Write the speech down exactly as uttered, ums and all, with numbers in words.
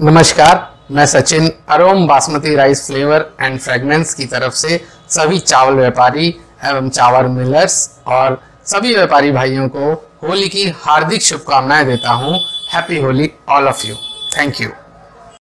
नमस्कार, मैं Sachin aroma basmati rice flavour and fragrance की तरफ से सभी चावल व्यापारी एवं चावल मिलर्स और सभी व्यापारी भाइयों को होली की हार्दिक शुभकामनाएं देता हूं। Happy Holi all of you. Thank you.